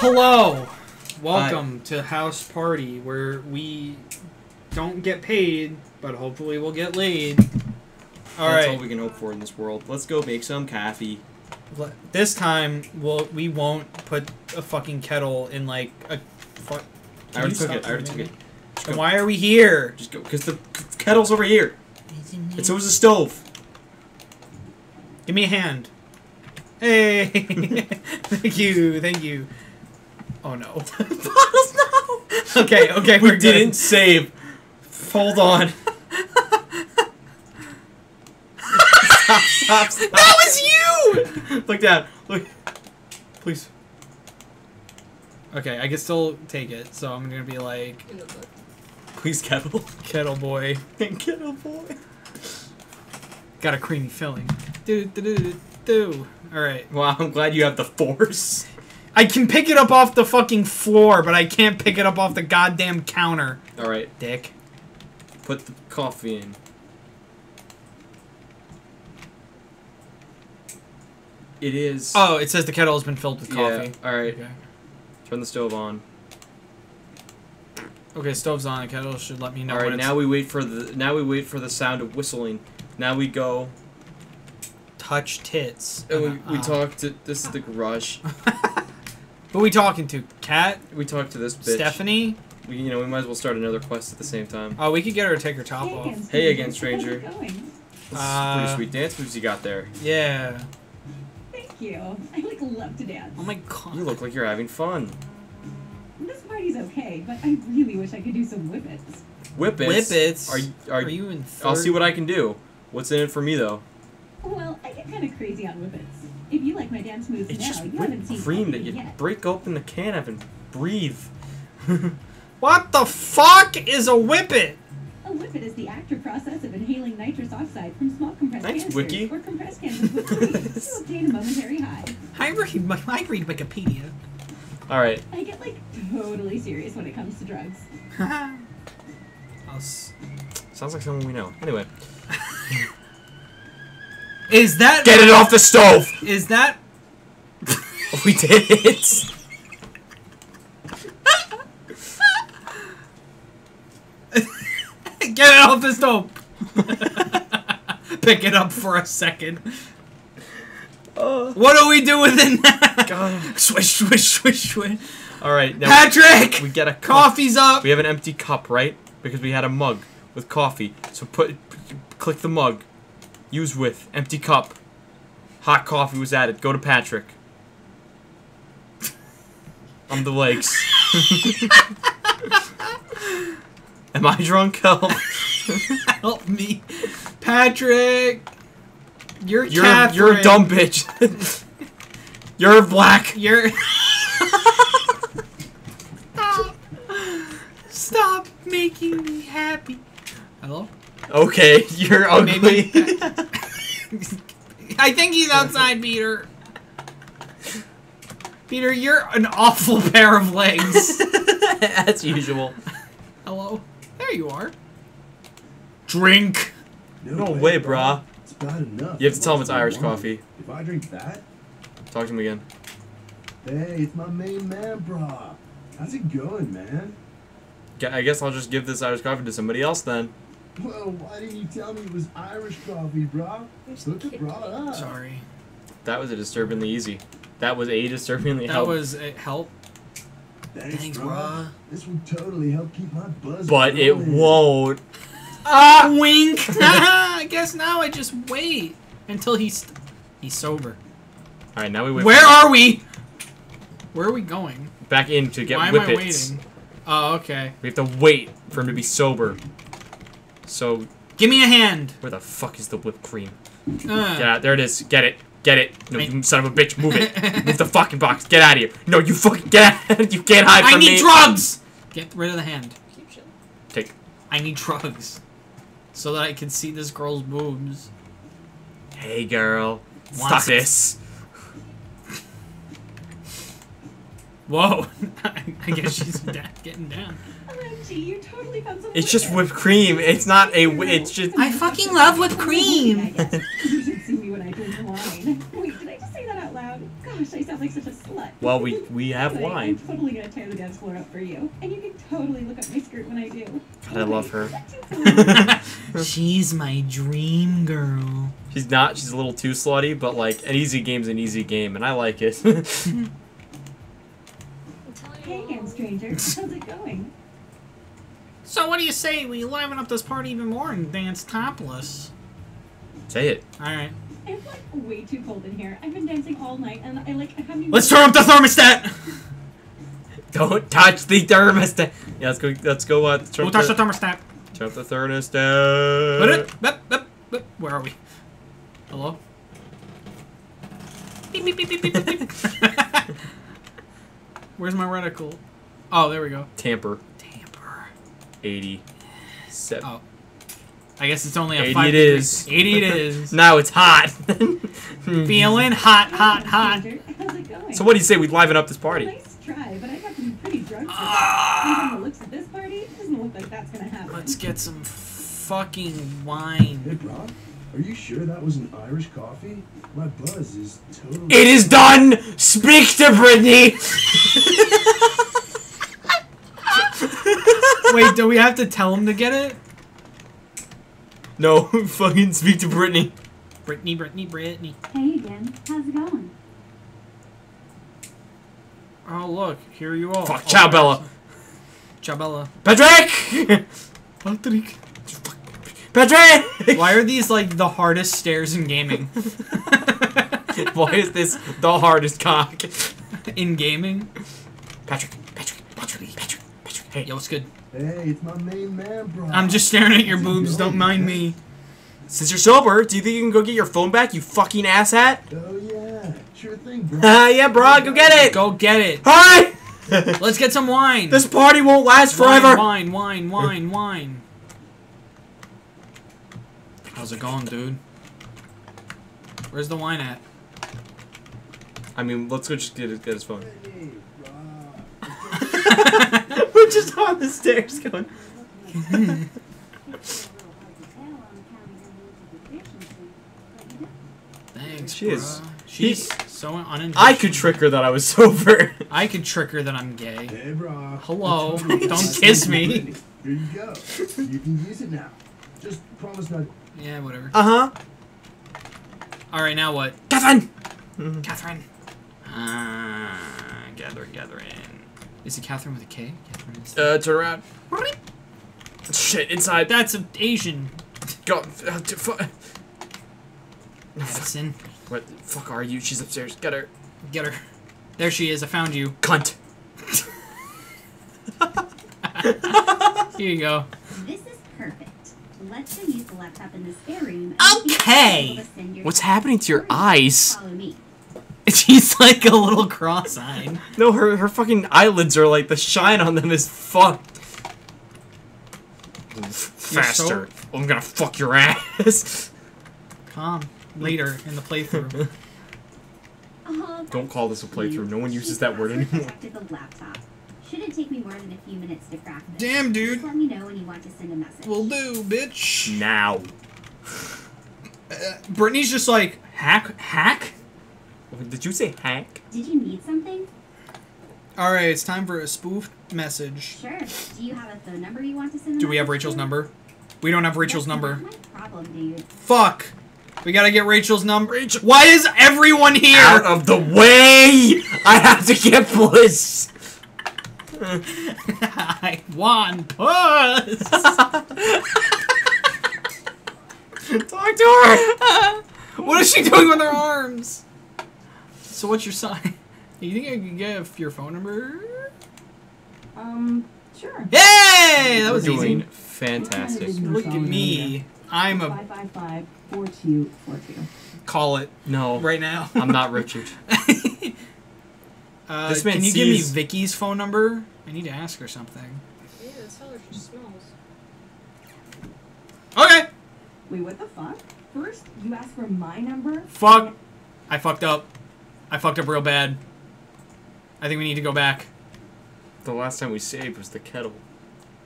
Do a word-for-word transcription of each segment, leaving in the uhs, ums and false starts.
Hello! Welcome Hi. to House Party, where we don't get paid, but hopefully we'll get laid. All That's right. all we can hope for in this world. Let's go make some coffee. This time, we'll, we won't put a fucking kettle in, like, a... Fuck. I already took it. I already took it. Then why are we here? Just go. Because the kettle's over here. And so is the stove. Give me a hand. Hey! Thank you, thank you. Oh no. no! Okay, okay, we we're didn't good. save. Hold on. stop, stop, stop. That was you! Look down. Look. Please. Okay, I can still take it, so I'm gonna be like... Please, kettle. Kettle boy. Kettle boy. Got a creamy filling. Do, do, do, do. Alright. Well, I'm glad you have the force. I can pick it up off the fucking floor, but I can't pick it up off the goddamn counter. Alright. Dick. Put the coffee in. It is... Oh, it says the kettle has been filled with coffee. Yeah, alright. Okay. Turn the stove on. Okay, stove's on. The kettle should let me know. Alright, now we wait for the... Now we wait for the sound of whistling. Now we go... Touch tits. And we, uh, we talked to... This is the garage. Who we talking to? Kat? We talked to this bitch. Stephanie? We, you know, we might as well start another quest at the same time. Oh, we could get her to take her top hey off. Again, hey again, stranger. How's it going? That's uh, pretty sweet dance moves you got there. Yeah. Thank you. I, like, love to dance. Oh my god. You look like you're having fun. This party's okay, but I really wish I could do some Whip-Its. Whip-Its? Whip-Its? Are, are, are you in third? I'll see what I can do. What's in it for me, though? Well, I get kind of crazy on Whip-Its. If you like my dance moves it's now, just you haven't seen cream that you yet. break open the can of and breathe. What the fuck is a Whip-It? A Whip-It is the active process of inhaling nitrous oxide from small compressed Thanks, canisters Wiki. or compressed canisters with cream to obtain a momentary high. I read, I read Wikipedia. All right. I get, like, totally serious when it comes to drugs. Sounds like someone we know. Anyway. Is that- Get it off the stove! Is that- We did it! Get it off the stove! Pick it up for a second. Uh, what do we do with it now? God. Swish, swish, swish, swish. Alright, now- Patrick! We get a cup. Coffee's up! We have an empty cup, right? Because we had a mug with coffee. So put- click the mug. Use with. Empty cup. Hot coffee was added. Go to Patrick. On the legs. Am I drunk? Help. Help me. Patrick! You're You're, Katherine. you're a dumb bitch. You're black. You're... Stop. Stop making me happy. Hello? Okay, you're ugly. I think he's outside, Peter. Peter, you're an awful pair of legs. As usual. Hello. There you are. Drink. No, no way, way brah. It's bad enough. You have to tell him it's Irish coffee. If I drink that? Talk to him again. Hey, it's my main man, brah. How's it going, man? I guess I'll just give this Irish coffee to somebody else then. Well, why didn't you tell me it was Irish coffee, bro? Look at brought up. Sorry. That was a disturbingly easy. That was a disturbingly that help. That was a help. Thanks, Thanks bro. bro. This will totally help keep my buzz But rolling. It won't. Ah, wink! I guess now I just wait until he's he's sober. All right, now we wait. Where are we? Where are we going? Back in to get Whip-Its. Why am I waiting? Oh, okay. We have to wait for him to be sober. So, give me a hand. Where the fuck is the whipped cream? Uh. Yeah, there it is. Get it. Get it. No, you son of a bitch. Move it. Move the fucking box. Get out of here. No, you fucking get out. You can't hide I from me. I need drugs. Get rid of the hand. Keep chilling. Take. I need drugs. So that I can see this girl's boobs. Hey, girl. Stop Wants this. Whoa. I guess she's getting down. You totally found something it's just whipped cream. It's not a. It's just. I fucking love whipped cream. You should see me when I drink wine. Wait, did I just say that out loud? God, gosh, I sound like such a slut. Well, we we have like, wine. I'm totally gonna tear the dance floor up for you, and you can totally look up my skirt when I do. God, I love her. She's my dream girl. She's not. She's a little too slutty, but like an easy game's an easy game, and I like it. Hey again, stranger. How's it going? So what do you say we liven up this party even more and dance topless? Say it. All right. It's like way too cold in here. I've been dancing all night and I like I haven't. Let's turn up the thermostat. Don't touch the thermostat. Yeah, let's go. Let's go. Uh, turn Don't touch the, the thermostat. Turn up the thermostat. Put it. Bep, bep, bep. Where are we? Hello. Beep, beep, beep, beep, beep, beep. Where's my reticle? Oh, there we go. Tamper. Tamper. Eighty. Seven. Oh. I guess it's only a five. It is. eighty it is. Now it's hot. Feeling hot, hot, hot. How's it going? So what do you say we liven up this party? Well, nice try, but I have to be pretty drunk. Uh, Even the looks of this party, it doesn't look like that's gonna happen. Let's get some fucking wine. Hey, Rob, are you sure that was an Irish coffee? My buzz is totally. It is done. Speak to Brittany. Wait, do we have to tell him to get it? No, fucking speak to Brittany. Brittany, Brittany, Brittany. Hey again, how's it going? Oh look, here you are. Fuck, oh, ciao Bella. Ciao Bella. Patrick! Patrick. Patrick! Why are these like the hardest stairs in gaming? Why is this the hardest cock? In gaming? Patrick, Patrick, Patrick, Patrick, Patrick. Hey, yo, what's good? Hey, it's my main man, bro. I'm just staring at your boobs, don't mind me. Since you're sober, do you think you can go get your phone back, you fucking asshat? Oh, yeah. Sure thing, bro. Ah, yeah, bro, go get it. Go get it. Hi! Let's get some wine. This party won't last forever. Wine, wine, wine, wine. How's it going, dude? Where's the wine at? I mean, let's go just get, get his phone. We're just on the stairs going. Thanks, she is. She's he, so unintentional. I could trick her that I was sober. I could trick her that I'm gay. Hey, bro. Hello. Don't kiss me. Here you go. You can use it now. Just promise not. Yeah, whatever. Uh huh. All right, now what? Katherine. Mm-hmm. Katherine. Uh, gather, gather in. Is it Katherine with a K? Katherine is uh, turn around. Shit, inside. That's an Asian. God, uh, fuck. Madison. What the fuck are you? She's upstairs. Get her. Get her. There she is. I found you. Cunt. Here you go. This is perfect. Let's go use the laptop in this spare room. Okay. What's happening to your eyes? Follow me. She's like a little cross-eyed. No, her her fucking eyelids are like the shine on them is fucked. Faster! So I'm gonna fuck your ass. Calm. Later in the playthrough. Oh, don't call this a playthrough. No one uses that word anymore. Shouldn't take me more than a few minutes to practice. Damn, dude. Just let me know when you want to send a message. Will do, bitch. Now. Uh, Brittany's just like hack hack. Did you say hack? Did you need something? All right, it's time for a spoofed message. Sure. Do you have a phone number you want to send? Do we have Rachel's number? We don't have Rachel's number. That's not my problem, dude. Fuck. We gotta get Rachel's number. Rachel. Why is everyone here? Out of the way! I have to get puss. I want puss. Talk to her. What is she doing with her arms? So what's your sign? You think I can get your phone number? Um, sure. Yay! That was easy. Doing fantastic. Look at me. I'm a five five five four two four two. Call it. No. Right now. I'm not Richard. uh, this man can you give me Vicky's phone number? I need to ask her something. Yeah, that's how she smells. Okay. Wait, what the fuck? First, you asked for my number? Fuck. I fucked up. I fucked up real bad. I think we need to go back. The last time we saved was the kettle.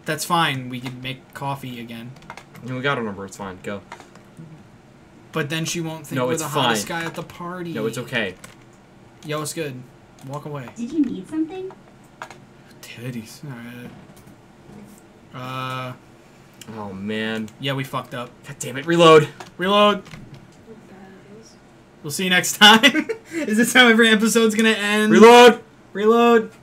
That's fine. We can make coffee again. No, we got her number. It's fine. Go. But then she won't think no, we're the fine. hottest guy at the party. No, it's okay. Yo, what's good? Walk away. Did you need something? Titties. Alright. Uh. Oh, man. Yeah, we fucked up. God damn it. Reload. Reload. We'll see you next time. Is this how every episode's gonna end? Reload. Reload.